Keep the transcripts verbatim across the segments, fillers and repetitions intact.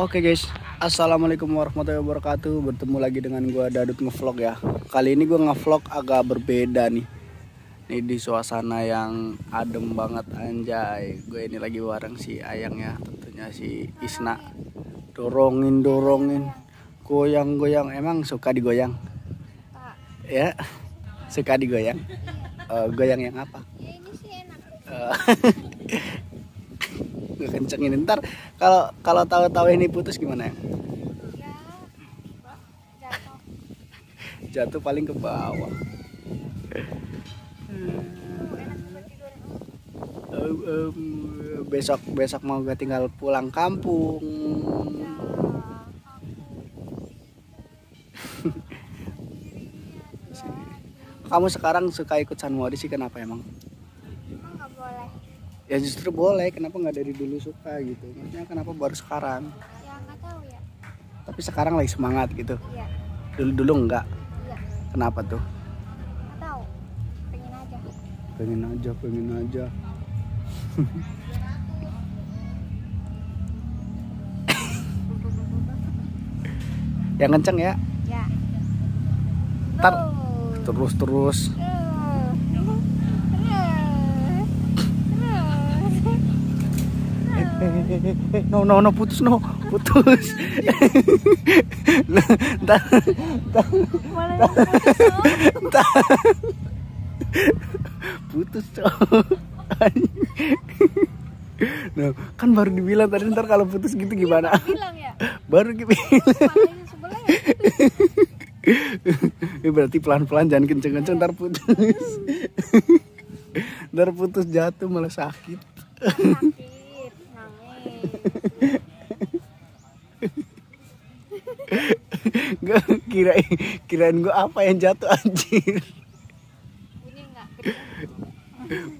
Oke okay guys, assalamualaikum warahmatullahi wabarakatuh. Bertemu lagi dengan gue Dadut Ngevlog ya. Kali ini gue ngevlog agak berbeda nih. Ini di suasana yang adem banget anjay. Gue ini lagi bareng si Ayang ya, tentunya si Isna. Dorongin dorongin, goyang goyang. Emang suka digoyang? Ya, suka digoyang. Uh, goyang yang apa? Ya ini sih enak. Uh, kencengin ntar kalau kalau tahu-tahu ini putus gimana ya? Jatuh. Jatuh paling ke bawah. um, um, besok besok mau gue tinggal pulang kampung. Kamu sekarang suka ikut sanmori sih, kenapa emang? Ya justru boleh, kenapa nggak dari dulu suka gitu? Maksudnya kenapa baru sekarang? Ya nggak tahu ya. Tapi sekarang lagi semangat gitu? Iya. Dulu-dulu nggak? Iya. Kenapa tuh? Nggak tahu, pengen aja. Pengen aja, pengen aja. Yang kenceng ya? Iya. Ntar terus-terus. No no no putus no putus. Entar putus cowok. Nah, kan baru dibilang tadi ntar kalau putus gitu gimana? Baru dibilang. Berarti pelan-pelan, jangan kenceng-kenceng ntar putus. Ntar putus jatuh malah sakit. Gak kirain kirain gue apa yang jatuh anjir. Bunyi gak?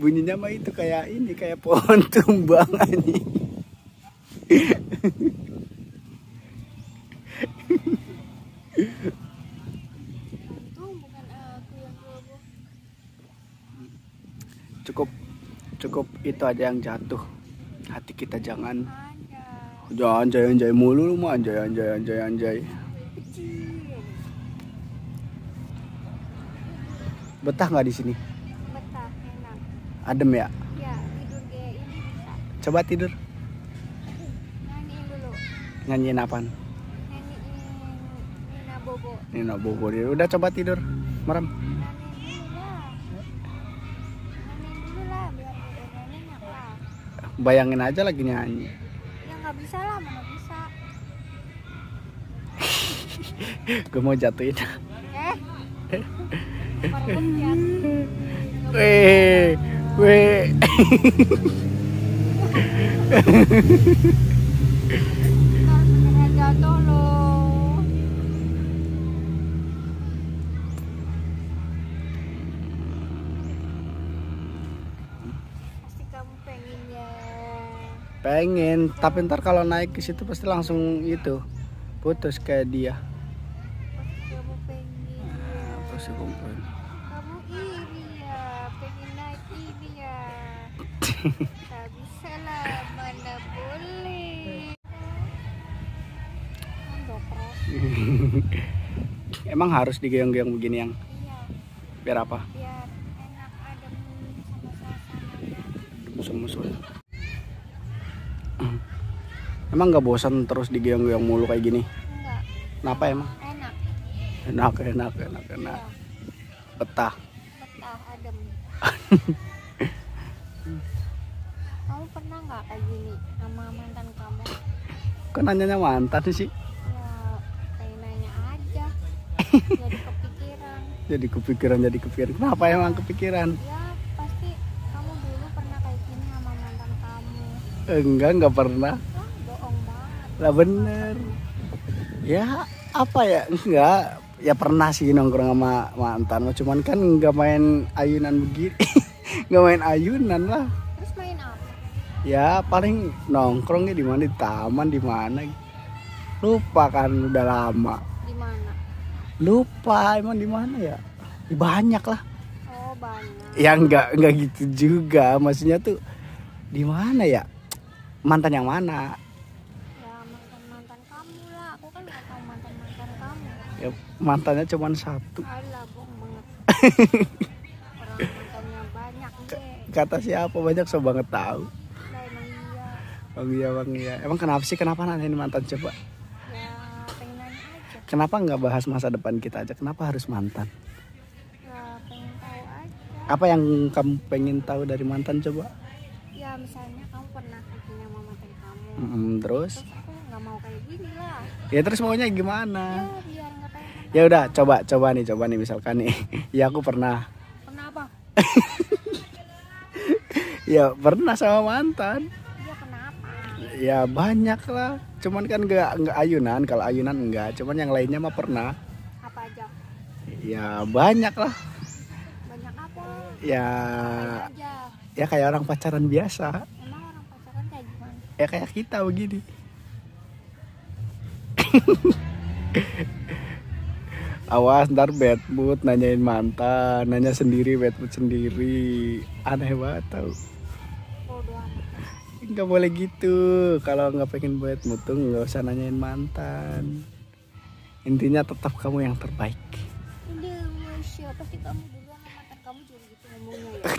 Bunyinya mah itu kayak ini, kayak pohon tumbang anjir. Cukup cukup itu aja yang jatuh. Hati kita jangan jangan anjay anjay mulu lu mah, anjay anjay anjay anjay. Betah nggak di sini? Betah, enak. Adem ya? Ya, tidur deh, ini bisa. Coba tidur. Nyanyiin dulu. Nyanyiin apaan? Nyanyiin Nina Bobo. Nina Bobo. Udah coba tidur, merem. Bayangin aja lagi nyanyi. Ya nggak bisa lah, mana bisa. Gue mau jatuhin. Eh? Weh, weh. Harus jatuh loh. Pasti kamu pengen ya. Pengen, tapi ntar kalau naik ke situ pasti langsung itu putus kayak dia. Kamu iri ya, pengen naik iri ya. Tak bisa lah, mana boleh. Emang harus digoyang-goyang begini yang? Iya. Biar apa? Biar enak, adem sama-sama. Emang gak bosan terus digoyang-goyang mulu kayak gini? Enggak. Kenapa emang? Enak, enak, enak, enak. Betah. Betah, adem. Kamu pernah nggak kayak gini sama mantan kamu? Kok nanyanya mantan sih? Ya, pengen nanya aja. Jadi kepikiran. Jadi kepikiran, jadi kepikiran. Kenapa emang kepikiran? Ya, pasti kamu dulu pernah kayak gini sama mantan kamu. Enggak, enggak pernah. Wah, bohong banget. Lah bener. Ya apa ya, enggak. Ya pernah sih nongkrong sama mantan, cuman kan enggak main ayunan begini. Enggak main ayunan lah. Terus main apa? Ya paling nongkrongnya di mana, di taman, di mana. Lupa kan udah lama. Di mana? Lupa, emang di mana ya? Banyak lah. Oh, banyak. Ya enggak enggak gitu juga. Maksudnya tuh di mana ya? Mantan yang mana? Ya mantan-mantan kamu lah. Aku kan gak tahu mantan-mantan kamu. Ya mantannya cuma satu. Alah, bohong banget. Orang mantannya banyak deh. Kata siapa banyak, so banget tahu. Nah, emang iya. Bang iya, bang iya. Emang kenapa sih, kenapa nanyain mantan coba? Ya pengen nanya aja. Kenapa nggak bahas masa depan kita aja? Kenapa harus mantan? Ya pengen tahu aja. Apa yang kamu pengen tahu dari mantan coba? Ya misalnya kamu pernah punya mantan kamu. Mm, terus? Terus aku nggak mau kayak gini lah. Ya terus maunya gimana? Ya biar nggak pengen. Ya udah, coba coba nih, coba nih misalkan nih. Ya aku pernah. Pernah apa? Ya pernah sama mantan. Ya kenapa? Ya banyak lah. Cuman kan nggak nggak ayunan. Kalau ayunan enggak. Cuman yang lainnya mah pernah. Apa aja? Ya banyak lah. Banyak apa? Ya. Apa aja? Ya kayak orang pacaran biasa. Emang orang pacaran kayak gimana? Ya kayak kita begini. Awas ntar bad mood nanyain mantan, nanya sendiri bad mood sendiri. Aneh banget tau. Nggak boleh gitu. Kalau nggak pengen bad mood tuh nggak usah nanyain mantan. Intinya tetap kamu yang terbaik. Siapa sih kamu?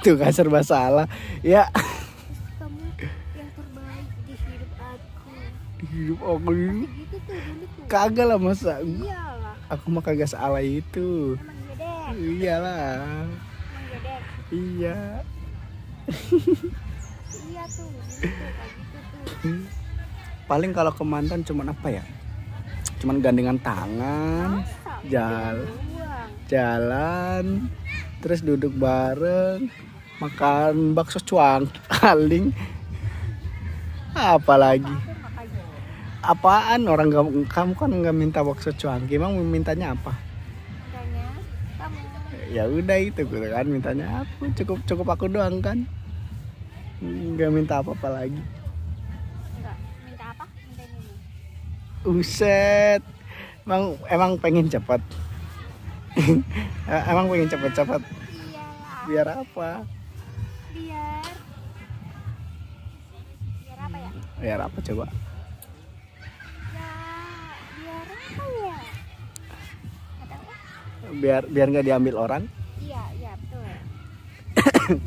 Tuh kan serba salah. Ya kamu yang terbaik di hidup aku. Di hidup aku gitu tuh, gitu. Kagak lah masa. Iyalah. Aku mah kagak salah itu. Emang iyalah. Emang iya. Iya tuh, gitu, gitu tuh. Paling kalau ke mantan cuman apa ya? Cuman gandengan tangan, masa? Jalan, jalan. Terus duduk bareng, makan bakso cuang, paling. Apalagi? Apaan orang gak, kamu kan nggak minta bakso cuang, emang mintanya apa? Mintanya kamu. Ya udah itu kan, mintanya aku, cukup cukup aku doang kan. Nggak minta apa-apa lagi. Enggak, minta apa? Minta ini. Uset, emang emang pengen cepat. Emang pengen cepet-cepet? Iyalah. Biar apa? Biar Biar apa ya? Biar apa coba? Ya, biar apa ya? Biar, biar gak diambil orang? Iya, iya betul.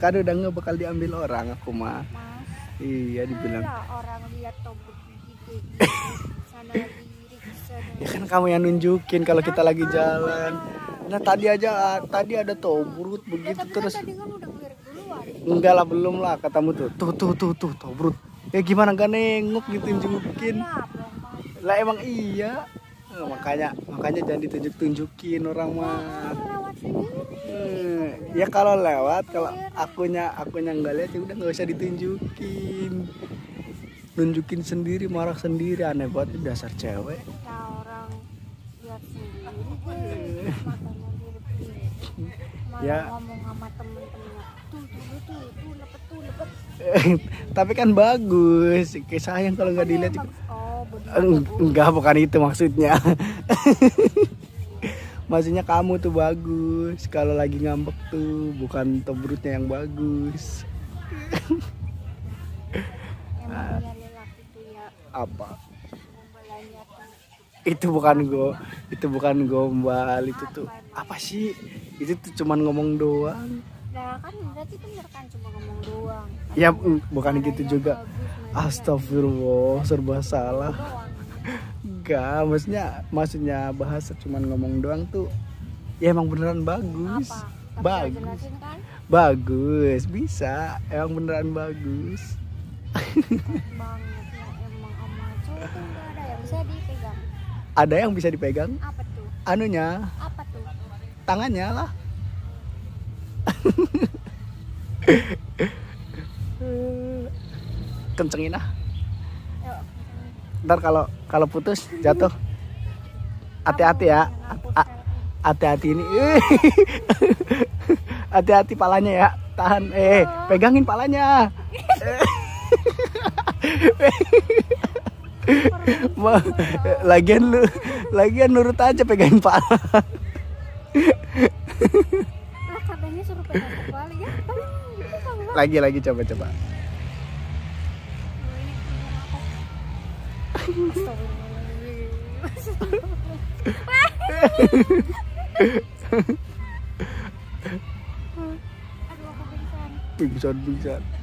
Kan udah gak bakal diambil orang aku mah. Mas, iya dibilang orang lihat tombol gitu, gitu. Sana diri, sana. Ya kan kamu yang nunjukin kalau kita lagi jalan. Nah tadi aja, tadi ada tuh tobrut begitu ya, terus kan enggak lah, belum lah katamu tuh tuh tuh tuh tuh tobrut ya, gimana gak nengok gitu tunjukin lah. Emang iya. Nah, makanya makanya jangan ditunjuk tunjukin orang mah. hmm. Ya kalau lewat, kalau akunya akunya nggak lihat ya udah nggak usah ditunjukin, tunjukin sendiri, marah sendiri. Aneh banget dasar cewek. Ya ngomong sama temen-temennya tuh dulu tuh tuh lepet tuh lepet. Tapi kan bagus, sayang kalau nggak dilihat. Oh, enggak, bukan itu maksudnya. Maksudnya kamu tuh bagus kalau lagi ngambek tuh, bukan tobrutnya yang bagus. Nah, apa itu bukan go, itu bukan gombal, itu tuh apa sih? Itu tuh cuman ngomong doang. Nah kan berarti bener kan cuma ngomong doang. Ya bukan gitu juga. Astagfirullah, serba salah. Enggak, maksudnya maksudnya bahasa cuman ngomong doang tuh. Ya emang beneran bagus. Bagus. Bagus, bisa. Emang beneran bagus. Ada yang bisa dipegang? Apa tuh? Anunya? Apa tuh? Tangannya lah. Kencengin ah. Ntar kalau kalau putus jatuh, hati-hati ya, hati-hati ini, hati-hati palanya ya, tahan, eh pegangin palanya. Lagian lu, lagian nurut aja, pegangin pala. Katanya suruh pegang kembali ya. Lagi lagi coba coba. Pingsan pingsan.